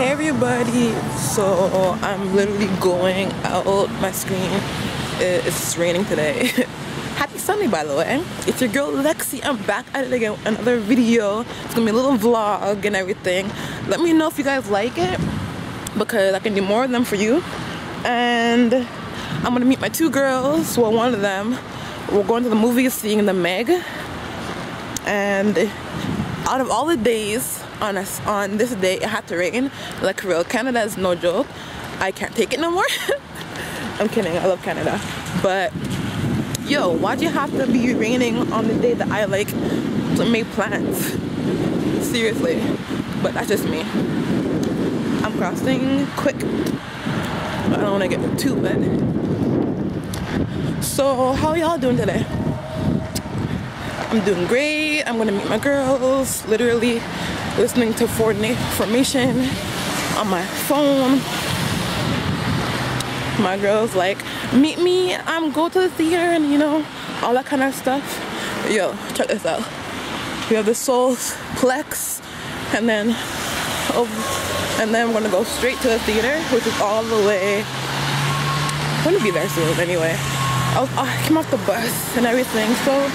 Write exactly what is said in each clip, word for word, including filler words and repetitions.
Hey everybody, so I'm literally going out my screen. It's raining today. Happy Sunday, by the way. It's your girl Lexi. I'm back at it again with another video. It's gonna be a little vlog and everything. Let me know if you guys like it because I can do more of them for you. And I'm gonna meet my two girls. Well, one of them. We're going to the movies, seeing The Meg. And out of all the days, on us on this day it had to rain. Like, for real, Canada is no joke. I can't take it no more. I'm kidding, I love Canada, but yo, why'd you have to be raining on the day that I like made plans? Seriously. But that's just me. I'm crossing quick, I don't want to get too bad. So how y'all doing today? I'm doing great. I'm gonna meet my girls. Literally listening to Ford Nation on my phone. My girls like, meet me, I'm go to the theater and you know, all that kind of stuff. Yo, check this out. We have the Souls Plex, and then oh, and then we're gonna go straight to the theater, which is all the way. I'm gonna be there soon anyway. I, was, I came off the bus and everything, so.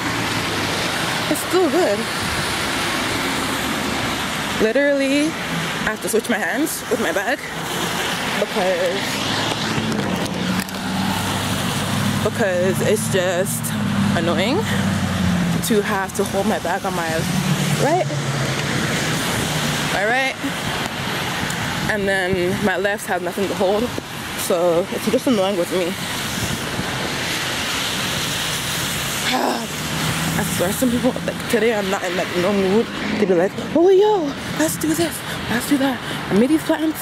It's still good. Literally, I have to switch my hands with my bag because because it's just annoying to have to hold my bag on my right, my right, and then my left has nothing to hold, so it's just annoying with me. I swear, some people, like today I'm not in like no mood. They be like, oh yo, let's do this, let's do that. I made these plants.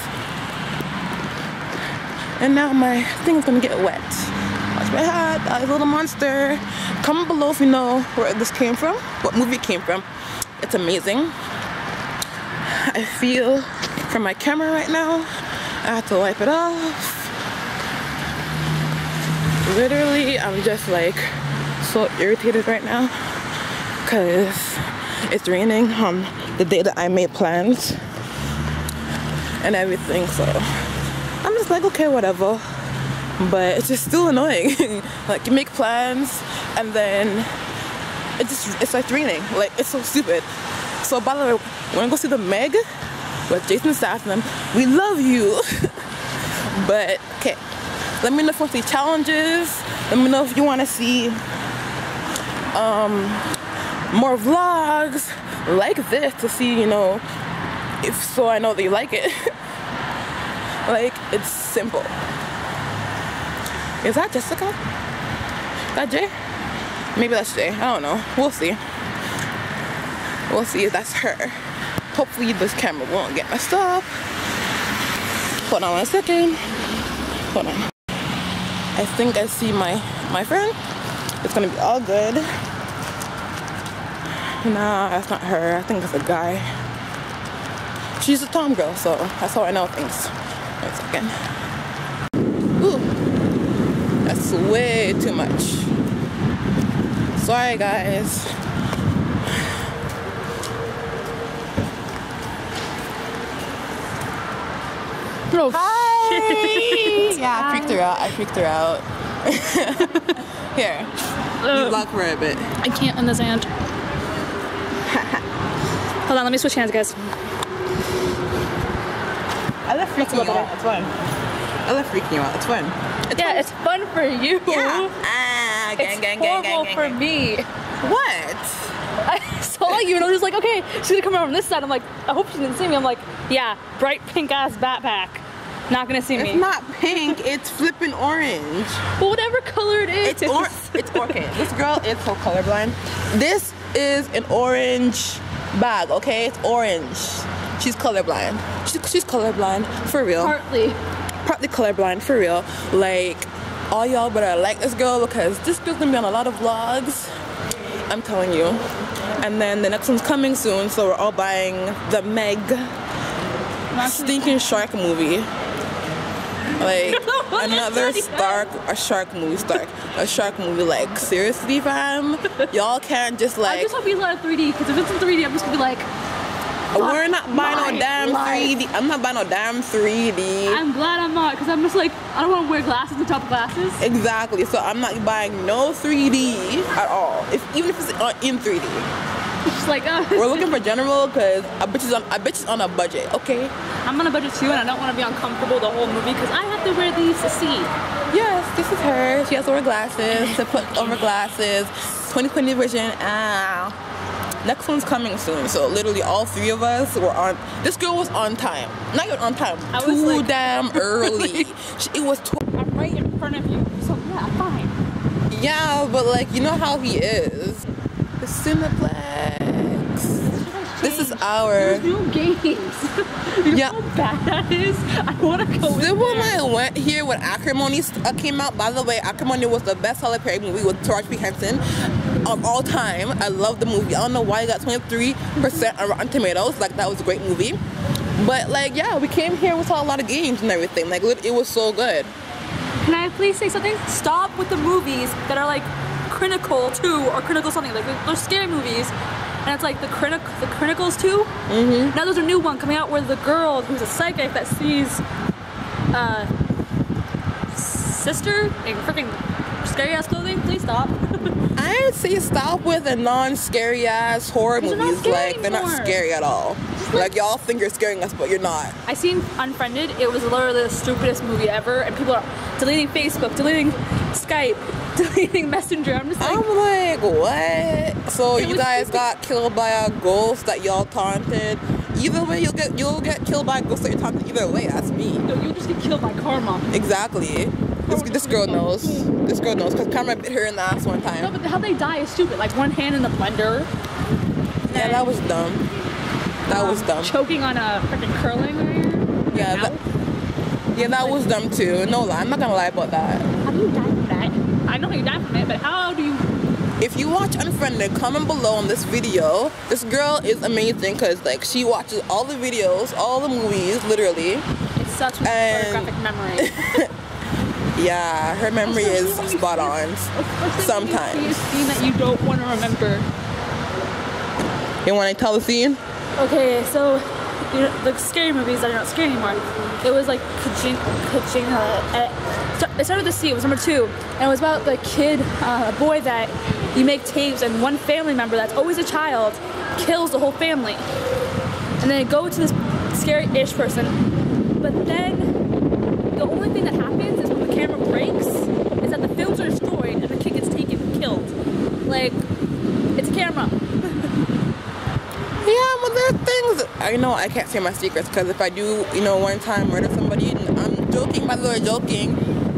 And now my thing is gonna get wet. Watch my hat, I little monster. Comment below if you know where this came from, what movie it came from. It's amazing. I feel from my camera right now. I have to wipe it off. Literally, I'm just like, so irritated right now because it's raining on the day that I made plans and everything, so I'm just like, okay, whatever, but it's just still annoying. Like, you make plans and then it just, it's like raining, like it's so stupid. So by the way, we're gonna go see The Meg with Jason Statham. We love you. But okay, let me know if you want to see challenges, let me know if you want to see Um, more vlogs like this to see, you know, if so I know that you like it. Like, it's simple. Is that Jessica? Is that Jay? Maybe that's Jay, I don't know, we'll see. We'll see if that's her. Hopefully this camera won't get messed up. Hold on one second. Hold on. I think I see my, my friend. It's gonna be all good. Nah, that's not her. I think it's a guy. She's a tom girl, so that's how I know things. One second. Ooh, that's way too much. Sorry, guys. No. Hi. Yeah, I freaked her out. I freaked her out. Here, you block for a bit. I can't understand. Hold on, let me switch hands, guys. I love freaking you out. It's fun. I love freaking you out. It's fun. It's yeah, fun. It's fun for you. Yeah. Ah, gang, it's gang, gang, horrible gang, gang, for gang. Me. What? I saw you and I was just like, okay, she's gonna come around from this side. I'm like, I hope she didn't see me. I'm like, yeah, bright pink ass backpack. Not gonna see me. It's not pink, it's flippin' orange. Well, whatever color it is. It's orange. It's okay. This girl is so colorblind. This is an orange bag, okay? It's orange. She's colorblind. She's, she's colorblind, for real. Partly. Partly colorblind, for real. Like, all y'all better like this girl because this girl's gonna be on a lot of vlogs. I'm telling you. And then the next one's coming soon, so we're all buying The Meg. Stinking shark movie. Like, another Stark, a shark movie, Stark, a shark movie, like, seriously, fam? Y'all can't just, like... I just hope he's not in three D, because if it's in three D, I'm just gonna be like, We're not buying no damn life. three D. I'm not buying no damn three D. I'm glad I'm not, because I'm just like, I don't want to wear glasses on top of glasses. Exactly. So I'm not buying no three D at all. If even if it's in three D. Just like, uh, we're looking for general because I bitch is on I bitch is on a budget, okay? I'm on a budget too, and I don't want to be uncomfortable the whole movie because I have to wear these to see. Yes, this is her. She has to wear glasses to put over glasses. twenty twenty vision. Ah, next one's coming soon. So literally all three of us were on. This girl was on time. Not even on time. I too was like, damn early. It was too. I'm right in front of you, so yeah, fine. Yeah, but like you know how he is. The Cineplex. This is our. There's no games. You yeah. know how bad that is? I want to go with when I went here when Acrimony came out, by the way, Acrimony was the best solitary movie with Taraji P. Henson of all time. I love the movie. I don't know why it got twenty-three percent on Rotten Tomatoes. Like, that was a great movie. But, like, yeah, we came here, we saw a lot of games and everything. Like, it was so good. Can I please say something? Stop with the movies that are, like, critical too, or critical something, like those scary movies, and it's like the critic, the criticals too. Mm-hmm. Now there's a new one coming out where the girl who's a psychic that sees, uh, sister in freaking scary ass clothing. Please stop. I say stop with the non-scary ass horror movies. They're not scary like anymore. They're not scary at all. Like, like y'all think you're scaring us, but you're not. I seen Unfriended. It was literally the stupidest movie ever, and people are deleting Facebook, deleting Skype. Deleting Messenger. I'm just like, I'm like, what? So you guys got killed by a ghost that y'all taunted. Either way, you'll get you'll get killed by a ghost that you're taunted. Either way, that's me. No, you'll just get killed by karma. Exactly. This, this girl knows. This girl knows because karma bit her in the ass one time. No, but how they die is stupid. Like one hand in the blender. Yeah, that was dumb. That um, was dumb. Choking on a freaking curling iron. Yeah. That, yeah, that was dumb too. No lie, I'm not gonna lie about that. How do you die from that? I know you died from it, but how do you... If you watch Unfriended, comment below on this video. This girl is amazing because like she watches all the videos, all the movies, literally. It's such a and... photographic memory. Yeah, her memory is spot on sometimes. You see a scene that you don't want to remember. You want to tell the scene? Okay, so you know, the scary movies are not scary anymore. It was like Kajin, Kajin, uh, so it started with a C, it was number two, and it was about the kid, uh, a boy that you make tapes and one family member that's always a child kills the whole family. And then it goes to this scary-ish person, but then the only thing that happens is when the camera breaks is that the films are destroyed and the kid gets taken and killed. Like, it's a camera. Yeah, well, there are things. I know I can't say my secrets because if I do, you know, one time murder somebody, and I'm joking, by the way, joking.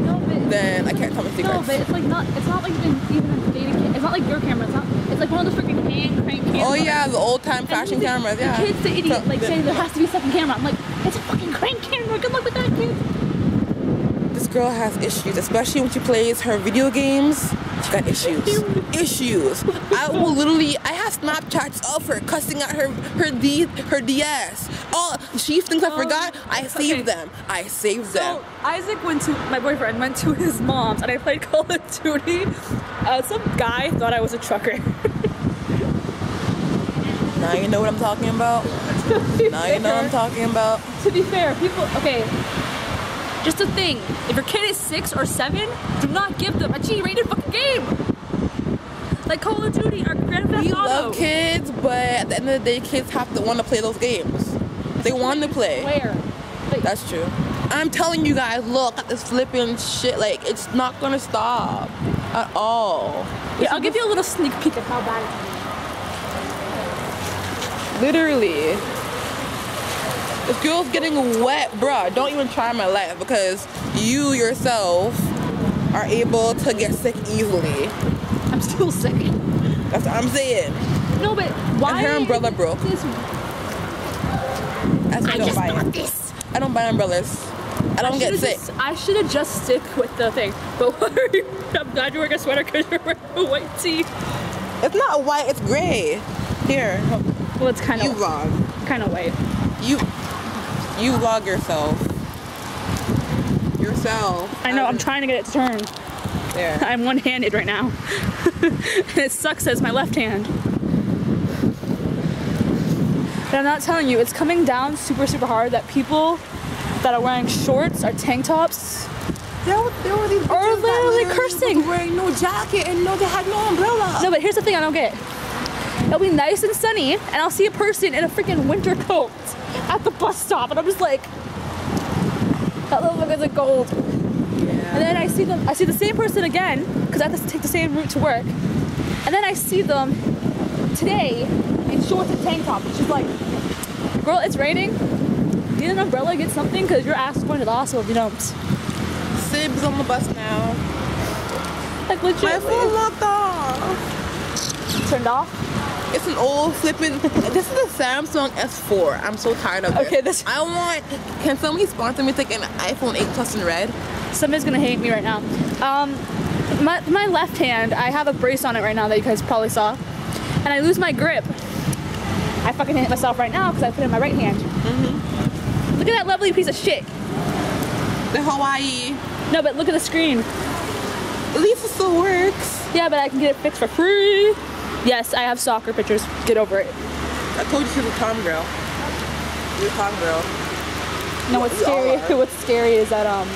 No, but then I can't tell my secrets. No, but it's like not. It's not like even even dating. It's not like your camera. It's not. It's like one of those freaking hand crank cameras. Oh yeah, the old time fashion cameras. Yeah. The kids, the idiot, so, like the, saying there has to be a second camera. I'm like, it's a fucking crank camera. Good luck with that, kids. This girl has issues, especially when she plays her video games. She got issues. Issues. I will literally. I have Snapchats of her cussing out her her D her D S. All she thinks I forgot. Um, I saved okay. them. I saved so, them. Isaac went to my boyfriend went to his mom's and I played Call of Duty. Uh, some guy thought I was a trucker. Now you know what I'm talking about. Now fair. You know what I'm talking about. To be fair, people. Okay. Just a thing, if your kid is six or seven, do not give them a G-rated fucking game! Like Call of Duty or Grand Theft Auto. We love kids, but at the end of the day, kids have to want to play those games. They want to play. Where? Like, that's true. I'm telling you guys, look at this flipping shit, like, it's not gonna stop at all. Yeah, I'll give you a little sneak peek of how bad it is. Literally. This girl's getting wet, bruh. Don't even try my life because you yourself are able to get sick easily. I'm still sick. That's what I'm saying. No, but why? And her umbrella broke. This... That's why I, I don't just buy bought it. This. I don't buy umbrellas. I don't I get sick. Just, I should have just stick with the thing. But I'm glad you're wearing a sweater because you're wearing a white tee. It's not white. It's gray. Here. Well, it's kind of. You wrong. Kind of white. You. You vlog yourself. Yourself. I know, I'm trying to get it turned. There. I'm one-handed right now. And it sucks as my left hand. But And I'm not telling you, it's coming down super, super hard that people that are wearing shorts or tank tops There were, there were these are literally cursing. Wearing no jacket and no, they had no umbrella. No, but here's the thing I don't get. It'll be nice and sunny, and I'll see a person in a freaking winter coat at the bus stop, and I'm just like, that little bit of gold. Yeah. And then I see them. I see the same person again because I have to take the same route to work. And then I see them today in shorts and tank top, and she's like, "Girl, it's raining. Need an umbrella? Get something because your ass is going to the hospital if you don't." Sib's on the bus now. Like legitimately. My phone locked off. Turned off? It's an old flipping... This is a Samsung S four. I'm so tired of it. Okay, this... I want... Can somebody sponsor me to get an iPhone eight Plus in red? Somebody's gonna hate me right now. Um, my, my left hand, I have a brace on it right now that you guys probably saw. And I lose my grip. I fucking hit myself right now because I put it in my right hand. Mm-hmm. Look at that lovely piece of shit. The Hawaii. No, but look at the screen. At least it still works. Yeah, but I can get it fixed for free. Yes, I have soccer pictures. Get over it. I told you she was a calm girl. You're a calm girl. No, what's scary, what's scary is that um,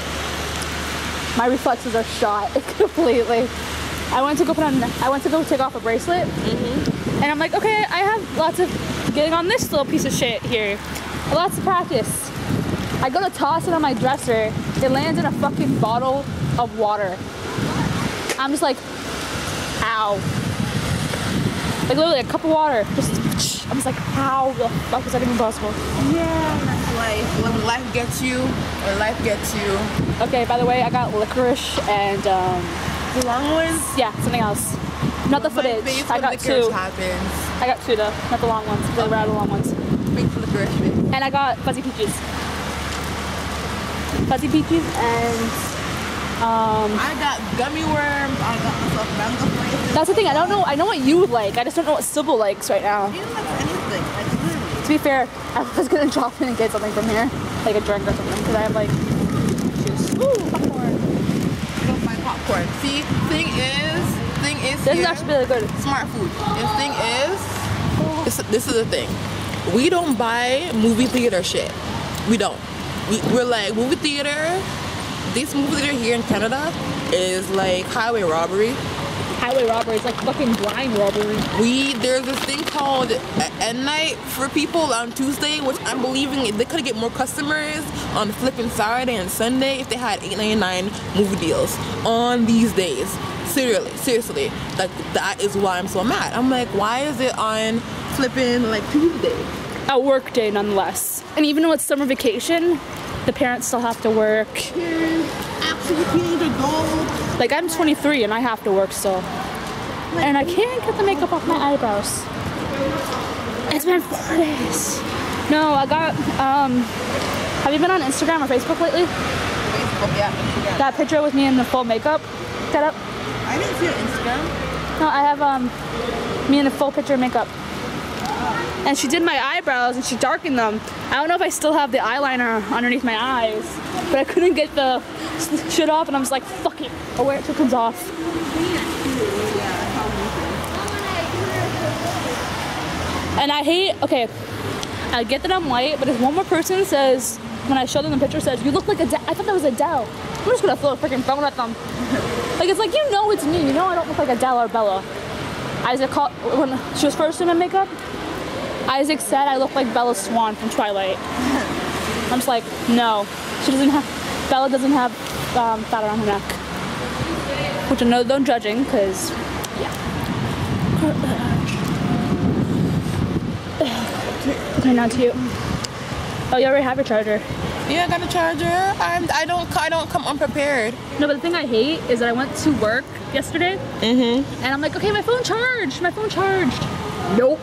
my reflexes are shot completely. I went to go put on, I went to go take off a bracelet. Mm-hmm. And I'm like, okay, I have lots of getting on this little piece of shit here. Lots of practice. I go to toss it on my dresser, it lands in a fucking bottle of water. I'm just like, ow. Like literally a cup of water. Just, I'm just like, how the fuck is that even possible? Yeah, that's life. When life gets you, or life gets you. Okay, by the way, I got licorice and um... the long ones? Yeah, something else. Not the footage. I got two. Happens. I got two though, not the long ones. They were out of the long ones. Big licorice. And I got fuzzy peaches. Fuzzy peaches and um, I got gummy worms. I got myself mango flavor. That's the thing. I don't know. I know what you like. I just don't know what Sybil likes right now. She doesn't like anything. I didn't. To be fair, I was gonna drop in and get something from here, like a drink or something, because I have like juice. Ooh, popcorn. I don't buy popcorn. See, thing is, thing is. This here, is actually really good. Smart food. And thing is, this, this is the thing. We don't buy movie theater shit. We don't. We're like, movie theater, this movie theater here in Canada is like highway robbery. Highway robbery, it's like fucking blind robbery. We, there's this thing called At Night for people on Tuesday, which I'm believing they could get more customers on the flipping Saturday and Sunday if they had eight ninety-nine movie deals on these days. Seriously, seriously, like that is why I'm so mad. I'm like, why is it on flipping like Tuesday? A work day nonetheless. And even though it's summer vacation, the parents still have to work. Like I'm twenty-three and I have to work still. And I can't get the makeup off my eyebrows. It's been four days. No, I got, um, have you been on Instagram or Facebook lately? Facebook, yeah, Instagram. That picture with me in the full makeup setup. I didn't see it on Instagram. No, I have um, me in a full picture of makeup. And she did my eyebrows and she darkened them. I don't know if I still have the eyeliner underneath my eyes, but I couldn't get the shit off and I was like, fuck it, I'll wear it till it comes off. And I hate, okay, I get that I'm white, but if one more person says, when I show them the picture, says, you look like Adele, I thought that was Adele. I'm just gonna throw a freaking phone at them. Like, it's like, you know it's me, you know I don't look like Adele or Bella. Isaac called, when she was first doing my makeup, Isaac said I look like Bella Swan from Twilight. I'm just like, no. She doesn't have, Bella doesn't have um, fat around her neck. Which I know they're judging, because, yeah. Okay, not to you. Oh, you already have your charger. Yeah, I got a charger. I'm, I don't, I don't come unprepared. No, but the thing I hate is that I went to work yesterday, mm-hmm. and I'm like, okay, my phone charged, my phone charged. Nope.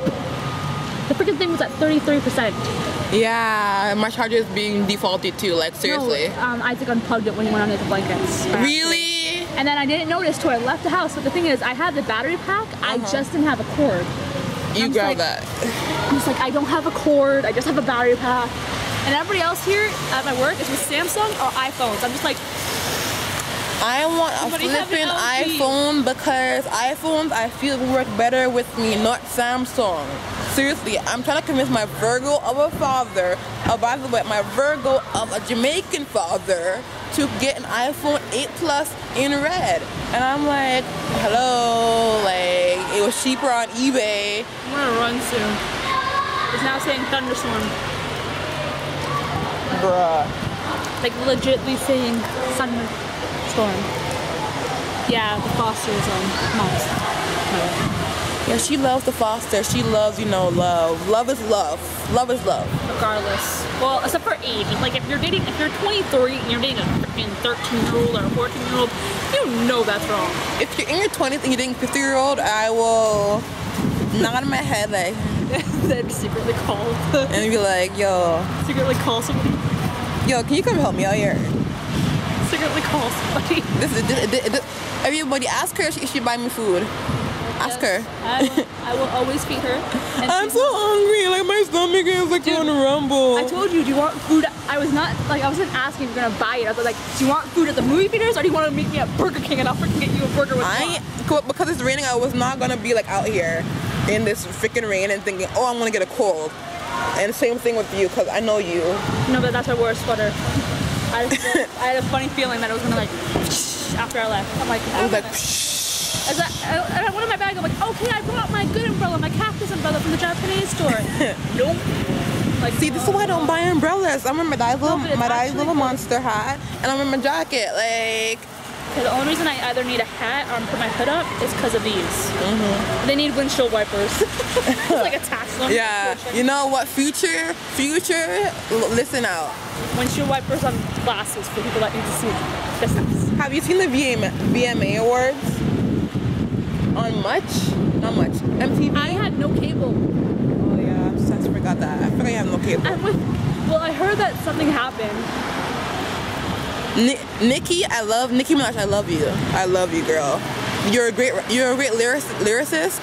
The freaking thing was at thirty-three percent. Yeah, my charger is being defaulted too, like seriously. No, um, Isaac unplugged it when he went under the blankets. Really? And then I didn't notice till I left the house, but the thing is, I had the battery pack, uh-huh. I just didn't have a cord. And you grabbed like, that. I'm just like, I don't have a cord, I just have a battery pack. And everybody else here at my work is with Samsung or iPhones. I'm just like... I want a flipping iPhone because iPhones, I feel, work better with me, not Samsung. seriously, I'm trying to convince my Virgo of a father, oh by the way, my Virgo of a Jamaican father to get an iPhone eight Plus in red. And I'm like, hello, like, it was cheaper on eBay. I'm gonna run soon. It's now saying thunderstorm. Bruh. Like, legitly saying thunderstorm. Yeah, the Foster's on mom's. No. Yeah, she loves the Foster. She loves, you know, love. Love is love. Love is love. Regardless. Well, except for age. Like, if you're dating, if you're twenty-three and you're dating a freaking thirteen-year-old or a fourteen-year-old, you know that's wrong. If you're in your twenties and you're dating a fifty-year-old, I will nod in my head like... Then secretly call. And be like, yo... Secretly call somebody. Yo, can you come help me out here? Secretly call somebody. This is, this, this, this, everybody, ask her if she, if she buy me food. Ask yes, her. I will, I will always feed her. And I'm so hungry. Like, my stomach is like going to rumble. I told you, do you want food? I was not, like, I wasn't asking if you're going to buy it. I was like, do you want food at the movie theaters or do you want to meet me at Burger King and I'll freaking get you a burger with I, because it's raining, I was not going to be, like, out here in this freaking rain and thinking, oh, I'm going to get a cold. And same thing with you, because I know you. No, but that's why I wore a sweater. I, just, I had a funny feeling that it was going to, like, after I left. I'm like, I was like, As I, I, I went in my bag, I'm like, okay, I brought my good umbrella, my cactus umbrella from the Japanese store. Nope. Like, see, this uh, is why I don't buy umbrellas. I remember that little, no, my that little monster hat, and I remember my jacket. Like, the only reason I either need a hat or put my hood up is because of these. Mm-hmm. They need windshield wipers. It's like a tax on. Yeah. You know what? Future, future, listen out. Windshield wipers on glasses for people that need to see distance. Have you seen the V M A awards? On much? Not much. M T V? I had no cable. Oh yeah, I forgot that. I forgot I had no cable. I was, well, I heard that something happened. Ni Nicki, I love Nicki Minaj. I love you. I love you, girl. You're a great, you're a great lyric, lyricist,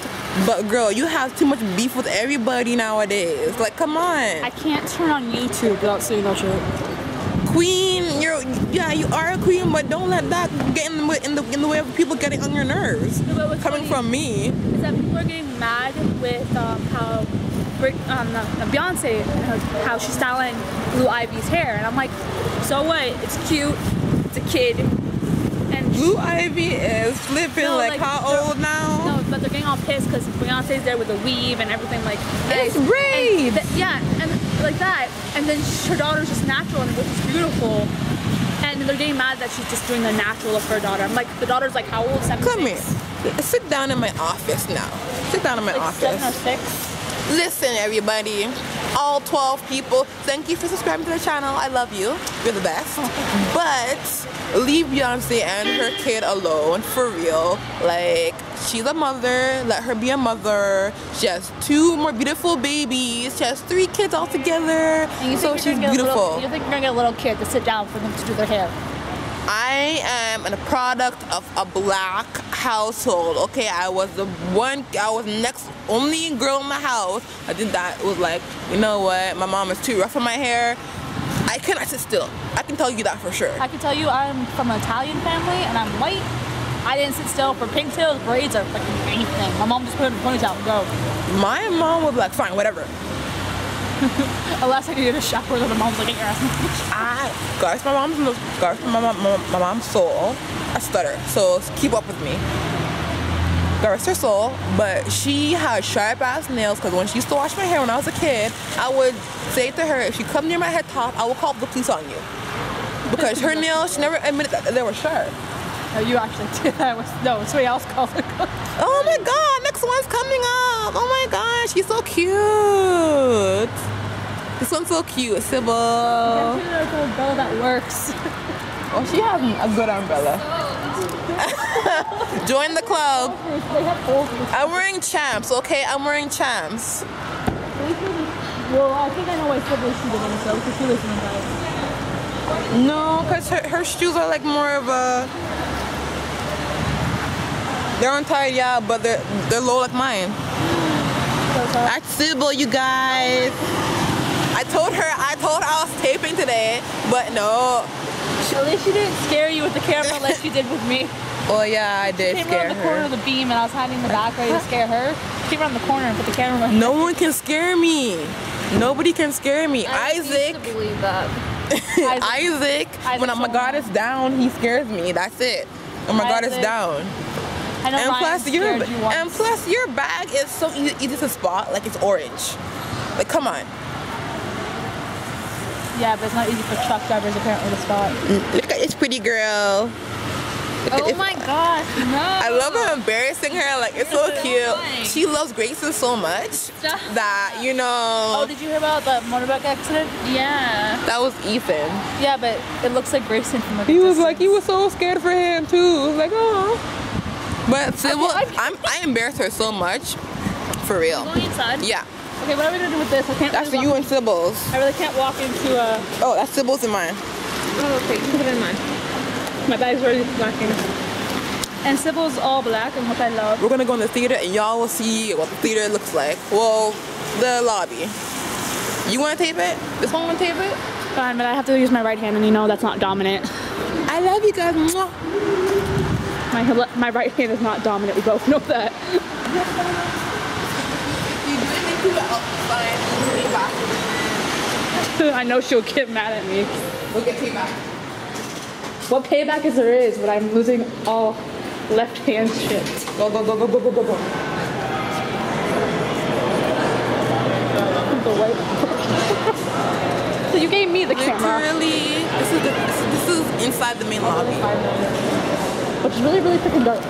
but girl, you have too much beef with everybody nowadays. Like, come on. I can't turn on YouTube without seeing that shit. Queen, you're yeah, you are a queen, but don't let that get in the in the, in the way of people getting on your nerves. No, coming funny, from me, is that people are getting mad with um, how um, Beyonce how she's styling Blue Ivy's hair, and I'm like, so what? It's cute. It's a kid. And Blue Ivy is flipping. No, like, like how old now? No, but they're getting all pissed because Beyonce's there with a weave and everything like. It's great. Yeah, and like that, and then she, her daughter's just natural, and which is beautiful. And they're getting mad that she's just doing the natural of her daughter. I'm like, the daughter's like, how old? Seven. Come six? Here. Sit down in my office now. Sit down in my like office. Seven or six. Listen, everybody. All twelve people, thank you for subscribing to the channel. I love you. You're the best. But leave Beyonce and her kid alone, for real. Like, she's a mother. Let her be a mother. She has two more beautiful babies. She has three kids all together. So she's beautiful. Little, you think you're going to get a little kid to sit down for them to do their hair? I am a product of a black household. Okay, I was the one, I was next only girl in my house. I did that. It was like, you know what? My mom is too rough on my hair. I cannot sit still. I can tell you that for sure. I can tell you I'm from an Italian family and I'm white. I didn't sit still for pigtails, braids, or fucking anything. My mom just put in a ponytail and go. My mom was like, fine, whatever. Unless I could get a shower, then my mom's like, get your ass in the kitchen. I, guys, my mom's, guys, my mom, my, my mom's soul, I stutter, so keep up with me. Guys, her soul, but she had sharp ass nails, because when she used to wash my hair when I was a kid, I would say to her, if you come near my head top, I will call the police on you. Because her nails, she never admitted that they were sharp. No, you actually did. I was, no, somebody else called the cops. Oh my god, next one's coming up. Oh my god, she's so cute. This one's so cute, Sybil. I'm sure there's an umbrella that works. Oh, she has a good umbrella. Join the club. I'm wearing champs, okay? I'm wearing champs. Well, I think I know why Sybil's shooting himself, because she lives in the house. No, because her, her shoes are like more of a... They're untied, yeah, but they're, they're low like mine. That's Sybil, you guys. I told her, I told her I was taping today, but no. At least she didn't scare you with the camera like she did with me. Oh, well, yeah, I did she came scare her. She came around the corner of the beam, and I was hiding in the back ready to scare her. Peek around the corner and put the camera on. No one can scare me. Nobody can scare me. I Isaac. I believe that. Isaac, Isaac. When my guard is down, he scares me. That's it. When my guard is down. I know. And plus, your you and plus your bag is so easy, easy to spot. Like it's orange. Like come on. Yeah, but it's not easy for truck drivers apparently to spot. Look at this pretty girl. Oh my gosh, no. I love her embarrassing her, like it's so cute. She loves Grayson so much that, you know. Oh, did you hear about the motorbike accident? Yeah. That was Ethan. Yeah, but it looks like Grayson from a distance. He was like, he was so scared for him too. Like, oh. But so, well, I'm, I embarrassed her so much, for real. Going inside? Yeah. Okay, what are we gonna do with this? I can't. That's really you and Sybil's. I really can't walk into a. Oh, that's Sybil's and mine. Oh, okay, you can put it in mine. My bag's already blacking. And Sybil's all black, and what I love. We're gonna go in the theater, and y'all will see what the theater looks like. Well, the lobby. You wanna tape it? This one wanna tape it? Fine, but I have to use my right hand, and you know that's not dominant. I love you guys. My, my right hand is not dominant, we both know that. I know she'll get mad at me. We'll get you back. What payback is there is when I'm losing all left hand shit. Go, go, go, go, go, go, go, go. So you gave me the camera. Literally, this is, the, this, this is inside the main lobby. Which is really, really freaking dark.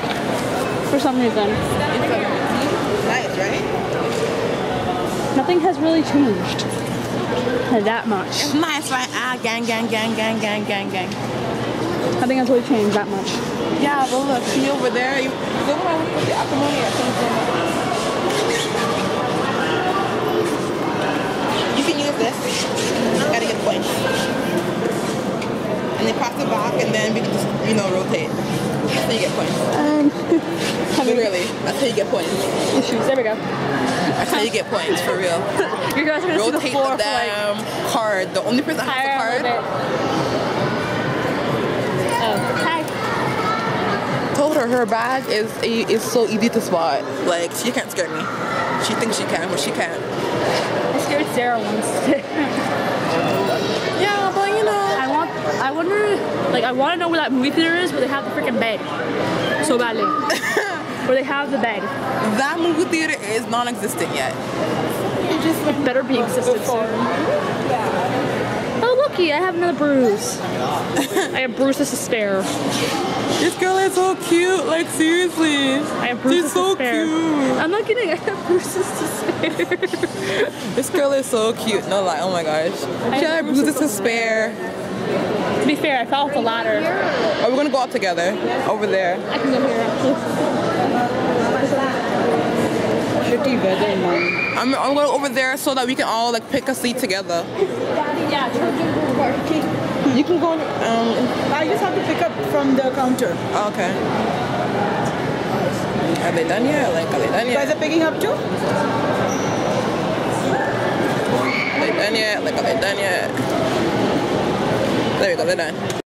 For some reason. It's nice, right? Nothing has really changed. That much. It's nice, right? Ah, gang, gang, gang, gang, gang, gang, gang. I think that's really changed that much. Yeah, but look, see over there. You don't want to look at the Acrimony or something. You can use this. You gotta get points. And then pass it back, and then we can just, you know, rotate. That's how you get points. Um, Literally, that's how you get points. Issues. There we go. That's how you get points, for real. You guys are gonna rotate see the floor the damn for like card. The only person that has the card. Told her her bag is is so easy to spot. Like she can't scare me. She thinks she can, but she can't. I scared Sarah once. Yeah, but you know. I want. I wonder. Like I want to know where that movie theater is, where they have the freaking bed so badly. Where they have the bed. That movie theater is non-existent yet. It just it better be existent soon. Yeah. Oh looky, I have another bruise. I have bruise as a spare. This girl is so cute, like seriously. I have bruises. She's so despair. Cute. I'm not kidding, I have bruises to spare. This girl is so cute, no lie, oh my gosh. I she had bruises to spare. To be fair, I fell off the ladder. Oh, we're gonna go up together, over there. I can go here. I'm, I'm going over there so that we can all like pick a seat together. Daddy, yeah, you can go. Um, I just have to pick up from the counter. Oh, okay. Are they done yet? Like, are they done yet? You guys are picking up too? Are they done yet? Like, are they done yet? There we go. They're done.